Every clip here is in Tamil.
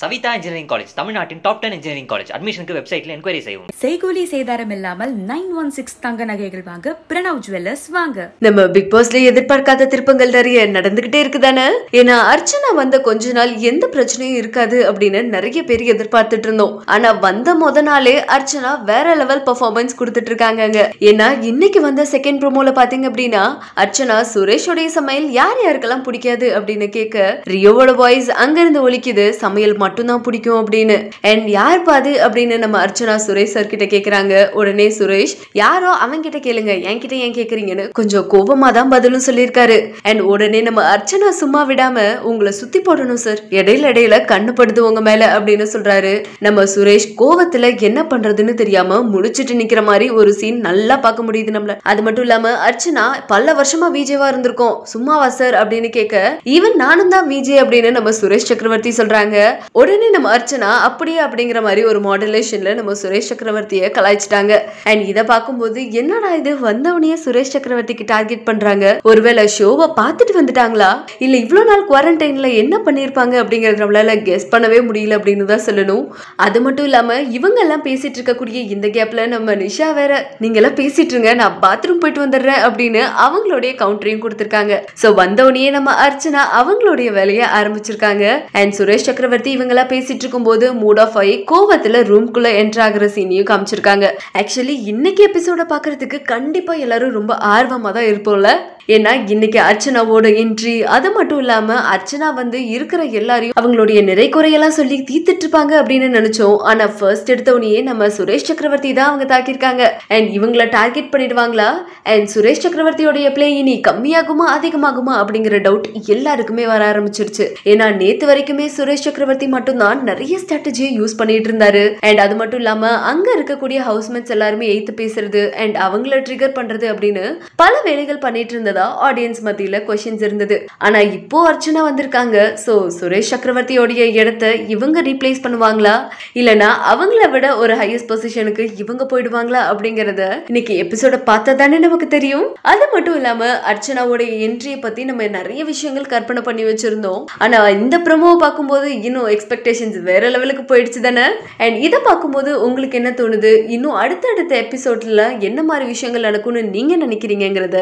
Savita Engineering College, Tamil Nadu Top 10 Engineering College. Admission website inquiry செய்வோம். செய்கூலி செய்தாரம் இல்லாமல் 916 தங்க நகைகள் வாங்க Pranav Jewellers வாங்க. நம்ம பிக் பாஸ்ல எதிர்பார்க்காத திருப்பங்கள் நிறைய நடந்துகிட்டே இருக்குதானே. ஏனா அர்ச்சனா வந்த கொஞ்ச நாள் எந்த பிரச்சனையும் இருக்காது அப்படின நிறைய பேர் எதிர்பார்த்துட்டு இருந்தோம். ஆனா வந்த முத நாளே அர்ச்சனா வேற லெவல் பெர்ஃபார்மன்ஸ் கொடுத்துட்டு இருக்காங்கங்க. ஏனா இன்னைக்கு வந்த செகண்ட் ப்ரோமோல பாத்தீங்க அப்படினா அர்ச்சனா சுரேஷோட சமையல் யார் யாருக்கெல்லாம் பிடிக்காது அப்படின கேக்க ரியோவோட வாய்ஸ் அங்க இருந்து ஒலிக்குது சமையல் மட்டும்தான் பிடிக்கும் அப்படின்னு. அண்ட் யார் பாது அப்படின்னு நம்ம அர்ச்சனா சுரேஷ் சார் கிட்ட கேக்குறாங்க. உடனே சுரேஷ் யாரோ அவங்க கிட்ட கேளுங்க, என் கிட்ட ஏன் கேக்குறீங்கன்னு கொஞ்சம் கோபமா தான் பதிலும் சொல்லியிருக்காரு. அண்ட் உடனே நம்ம அர்ச்சனா சும்மா விடாம உங்களை சுத்தி போடணும் சார், இடையில கண்ணுப்படுது உங்க மேல அப்படின்னு சொல்றாரு. நம்ம சுரேஷ் கோபத்துல என்ன பண்றதுன்னு தெரியாம முடிச்சிட்டு நிக்கிற மாதிரி ஒரு சீன் நல்லா பார்க்க முடியுது நம்மள. அது மட்டும் இல்லாம அர்ச்சனா பல வருஷமா விஜேவா இருந்திருக்கோம், சும்மாவா சார் அப்படின்னு கேட்க ஈவன் நானும் தான் விஜே அப்படின்னு நம்ம சுரேஷ் சக்கரவர்த்தி சொல்றாங்க. உடனே நம்ம அர்ச்சனா அப்படியே அப்படிங்கிற மாதிரி ஒரு மாடுலேஷன்ல நம்ம சுரேஷ் சக்கரவர்த்தியை கலாய்ச்சிட்டாங்க. அண்ட் இதை பார்க்கும்போது என்னடா இது வந்தவனையே சுரேஷ் சக்கரவர்த்திக்கு டார்கெட் பண்றாங்க, ஒருவேளை ஷோவை பார்த்துட்டு வந்துட்டாங்களா இல்ல இவ்வளவு நாள் குவாரண்டைன்ல என்ன பண்ணிருப்பாங்க அப்படிங்கறது நம்மளால கெஸ் பண்ணவே முடியல அப்படின்னு தான் சொல்லணும். அது மட்டும் இல்லாம இவங்க எல்லாம் பேசிட்டு இருக்கக்கூடிய இந்த கேப்ல நம்ம நிஷா வேற நீங்க எல்லாம் பேசிட்டு இருங்க நான் பாத்ரூம் போயிட்டு வந்துடுறேன் அப்படின்னு அவங்களுடைய கவுண்டரையும் கொடுத்திருக்காங்க. சோ வந்தவனையே நம்ம அர்ச்சனா அவங்களுடைய வேலையை ஆரம்பிச்சிருக்காங்க. அண்ட் சுரேஷ் சக்கரவர்த்தி இவங்களா பேசிட்டு இருக்கும்போது மூட் ஆஃப் ஆகி கோவத்துல ரூம்குள்ள என்டர் ஆகிற சீனையும் காமிச்சிருக்காங்க. ஆக்சுவலி இன்னைக்கு எபிசோட பாக்குறதுக்கு கண்டிப்பா எல்லாரும் ரொம்ப ஆர்வமா தான் இருப்போம்ல. ஏன்னா இன்னைக்கு அர்ச்சனாவோட என்ட்ரி, அது மட்டும் இல்லாம அர்ச்சனா வந்து இருக்கிற எல்லாரையும் அவங்களுடைய நிறை குறையெல்லாம் சொல்லி தீர்த்துட்டு இருப்பாங்க அப்படின்னு நினைச்சோம். ஆனா ஃபர்ஸ்ட் எடுத்தவனையே நம்ம சுரேஷ் சக்கரவர்த்தி தான் அவங்க தாக்கியிருக்காங்க. அண்ட் இவங்களை டார்கெட் பண்ணிடுவாங்களா, அண்ட் சுரேஷ் சக்கரவர்த்தியோடைய பிளே இனி கம்மியாகுமா அதிகமாகுமா அப்படிங்கிற டவுட் எல்லாருக்குமே வர ஆரம்பிச்சிருச்சு. ஏன்னா நேத்து வரைக்குமே சுரேஷ் சக்கரவர்த்தி மட்டும்தான் நிறைய ஸ்ட்ராட்டஜியை யூஸ் பண்ணிட்டு இருந்தாரு. அண்ட் அது மட்டும் இல்லாம அங்க இருக்கக்கூடிய ஹவுஸ்மேட்ஸ் எல்லாருமே எய்த்து பேசுறது அண்ட் அவங்கள ட்ரிகர் பண்றது அப்படின்னு பல வேலைகள் பண்ணிட்டு இருந்ததா ஆடியன்ஸ் மத்தியில க்வெஸ்சன்ஸ் இருந்தது. ஆனா இப்போ அர்ச்சனா வந்திருக்காங்க. சோ சுரேஷ் சக்கரவர்த்தியோடைய இடத்தை இவங்க ரீப்ளேஸ் பண்ணுவாங்களா இல்லனா அவங்கள விட ஒரு ஹையஸ்ட் பொசிஷனுக்கு இவங்க போயிடுவாங்களா அப்படிங்கறத இன்னைக்கு எபிசோட பார்த்ததானே நமக்கு தெரியும். அது மட்டும் இல்லாம அர்ச்சனாவோடைய என்ட்ரியை பத்தி நம்ம நிறைய விஷயங்கள் கற்பனை பண்ணி வச்சிருந்தோம். ஆனா இந்த ப்ரோமோவை பார்க்கும்போது இன்னும் எக்ஸ்பெக்டேஷன்ஸ் வேற லெவலுக்கு போயிடுச்சு தானே. அண்ட் இதை பார்க்கும்போது உங்களுக்கு என்ன தோணுது, இன்னும் அடுத்தடுத்த எபிசோட்ல என்ன மாதிரி விஷயங்கள் நடக்கும்னு நீங்க நினைக்கிறீங்கங்கிறத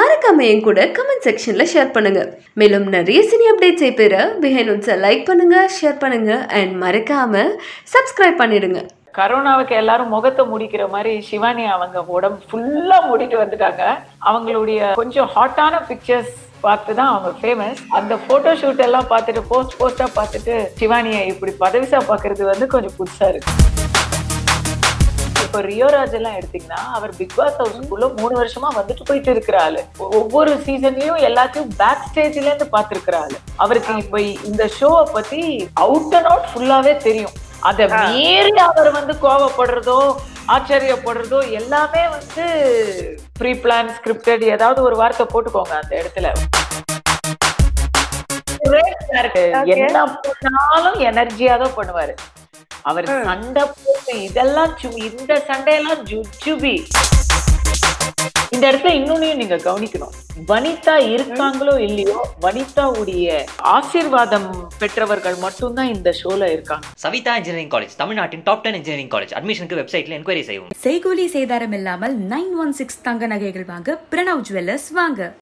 மறக்காம என் கூட கமெண்ட் செக்ஷன்ல ஷேர் பண்ணுங்க. மேலும் நிறைய சினி அப்டேட்ஸை பெற பிஹைண்ட் ஒன்ஸை லைக் பண்ணுங்க, ஷேர் பண்ணுங்க அண்ட் மறக்காம சப்ஸ்கிரைப் பண்ணிடுங்க. கரோனாவுக்கு எல்லாரும் முகத்தை முடிக்கிற மாதிரி சிவானி அவங்க உடம்பு ஃபுல்லா மூடிட்டு வந்துட்டாங்க. அவங்களுடைய கொஞ்சம் ஹாட்டான பிக்சர்ஸ் பார்த்து தான் அவங்க ஃபேமஸ். அந்த போட்டோ ஷூட் எல்லாம் பார்த்துட்டு போஸ்ட் போஸ்டா பார்த்துட்டு சிவானியை இப்படி பதவிசா பார்க்கறது வந்து கொஞ்சம் புதுசா இருக்கு. இப்போ ரியோராஜ் எல்லாம் எடுத்தீங்கன்னா அவர் பிக் பாஸ் ஹவுஸ்க்குள்ள 3 வருஷமா வந்துட்டு போயிட்டு இருக்கிறாள். ஒவ்வொரு சீசன்லயும் எல்லாத்தையும் பேக் ஸ்டேஜ்ல இருந்து பார்த்திருக்கிறாள். அவருக்கு இப்ப இந்த ஷோவை பத்தி அவுட் அண்ட் அவுட் ஃபுல்லாவே தெரியும். அதை மீறி அவர் வந்து கோவப்படுறதோ ஆச்சரியப்படுறதோ எல்லாமே வந்து ப்ரீ பிளான் ஸ்கிரிப்டட், ஏதாவது ஒரு வார்த்தை போட்டுக்கோங்க அந்த இடத்துல. என்ன பண்ணாலும் எனர்ஜியா தான் பண்ணுவாரு. அவர் சண்டை போட்டு இதெல்லாம் இந்த சண்டையெல்லாம் ஜுஜுபி. இந்த இடத்துல இன்னொன்னையும் நீங்க கவனிக்கணும், வனிதா இருக்காங்களோ இல்லையோ வனிதாவுடைய ஆசீர்வாதம் பெற்றவர்கள் மட்டும்தான் இந்த ஷோல இருக்காங்க. சவிதா இன்ஜினியரிங் காலேஜ், தமிழ்நாட்டின் டாப் 10 இன்ஜினியரிங் காலேஜ். அட்மிஷனுக்கு வெப்சைட்ல என்கொயரி செய்வோம். செய்கூலி செய்தாரம் இல்லாமல் 916 தங்க நகைகள் வாங்க Pranav Jewellers வாங்க.